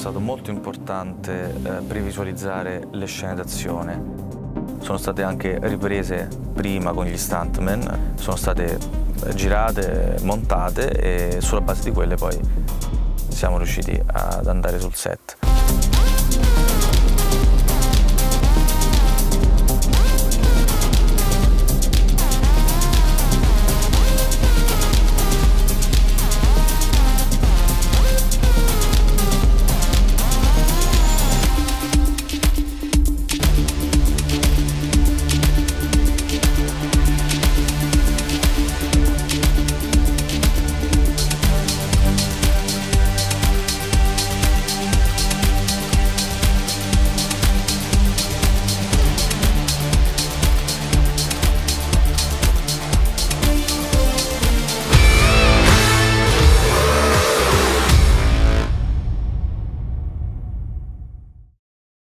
stato molto importante previsualizzare le scene d'azione. Sono state anche riprese prima con gli stuntman, sono state girate, montate e sulla base di quelle poi siamo riusciti ad andare sul set.